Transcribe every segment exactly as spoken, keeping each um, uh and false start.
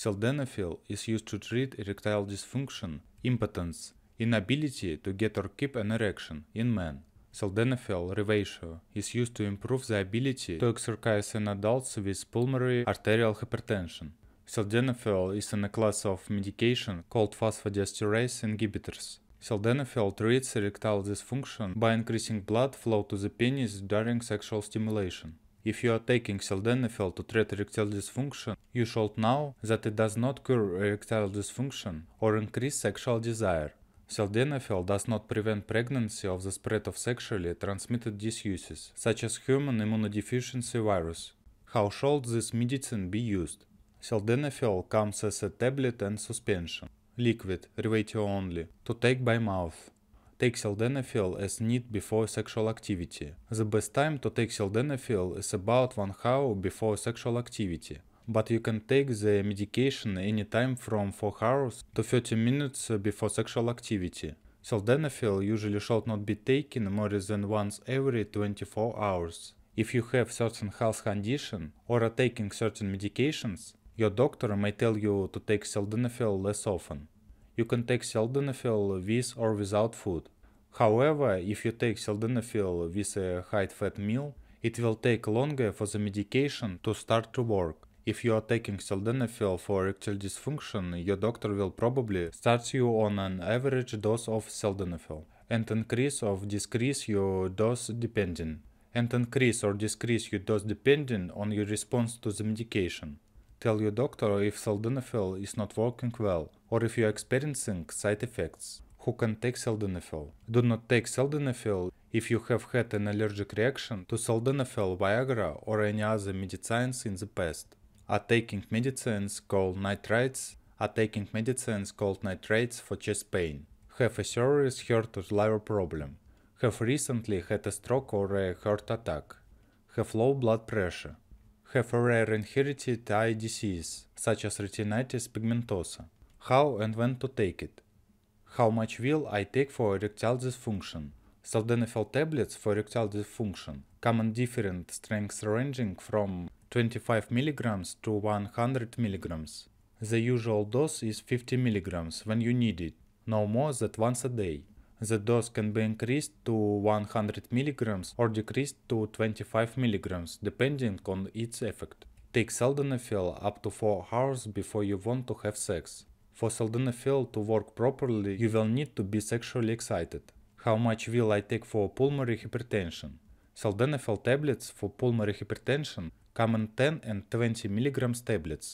Sildenafil is used to treat erectile dysfunction, impotence, inability to get or keep an erection in men. Sildenafil Revatio is used to improve the ability to exercise in adults with pulmonary arterial hypertension. Sildenafil is in a class of medication called phosphodiesterase inhibitors. Sildenafil treats erectile dysfunction by increasing blood flow to the penis during sexual stimulation. If you are taking sildenafil to treat erectile dysfunction, you should know that it does not cure erectile dysfunction or increase sexual desire. Sildenafil does not prevent pregnancy or the spread of sexually transmitted diseases, such as human immunodeficiency virus. How should this medicine be used? Sildenafil comes as a tablet and suspension. Liquid, Revatio only, to take by mouth. Take sildenafil as need before sexual activity. The best time to take sildenafil is about one hour before sexual activity, but you can take the medication any time from four hours to thirty minutes before sexual activity. Sildenafil usually should not be taken more than once every twenty-four hours. If you have certain health condition or are taking certain medications, your doctor may tell you to take sildenafil less often. You can take sildenafil with or without food. However, if you take sildenafil with a high-fat meal, it will take longer for the medication to start to work. If you are taking sildenafil for erectile dysfunction, your doctor will probably start you on an average dose of sildenafil and increase or decrease your dose depending, and increase or decrease your dose depending on your response to the medication. Tell your doctor if sildenafil is not working well or if you are experiencing side effects. Who can take sildenafil? Do not take sildenafil if you have had an allergic reaction to sildenafil, Viagra or any other medicines in the past. Are taking medicines called nitrites, are taking medicines called nitrates for chest pain. Have a serious heart or liver problem. Have recently had a stroke or a heart attack. Have low blood pressure. Have a rare inherited eye disease, such as retinitis pigmentosa. How and when to take it? How much will I take for erectile dysfunction? Sildenafil tablets for erectile dysfunction come in different strengths ranging from twenty-five milligrams to one hundred milligrams. The usual dose is fifty milligrams when you need it, no more than once a day. The dose can be increased to one hundred milligrams or decreased to twenty-five milligrams, depending on its effect. Take sildenafil up to four hours before you want to have sex. For sildenafil to work properly, you will need to be sexually excited. How much will I take for pulmonary hypertension? Sildenafil tablets for pulmonary hypertension come in ten and twenty milligrams tablets.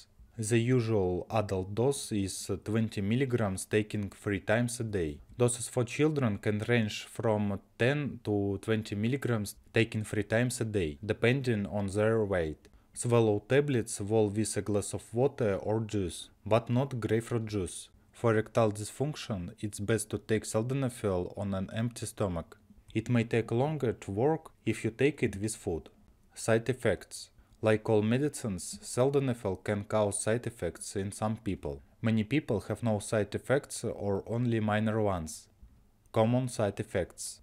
The usual adult dose is twenty milligrams, taken three times a day. Doses for children can range from ten to twenty milligrams, taken three times a day, depending on their weight. Swallow tablets while with a glass of water or juice, but not grapefruit juice. For erectile dysfunction, it's best to take sildenafil on an empty stomach. It may take longer to work if you take it with food. Side effects. Like all medicines, sildenafil can cause side effects in some people. Many people have no side effects or only minor ones. Common side effects.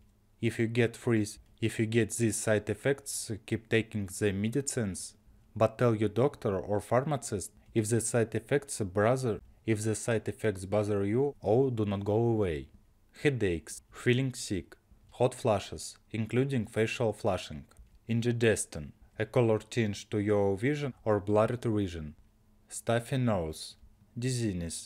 If you get freeze, if you get these side effects, keep taking the medicines, but tell your doctor or pharmacist if the side effects bother, if the side effects bother you or do not go away. Headaches, feeling sick, hot flashes, including facial flushing, indigestion, a color tinge to your vision or blurred vision, stuffy nose, dizziness,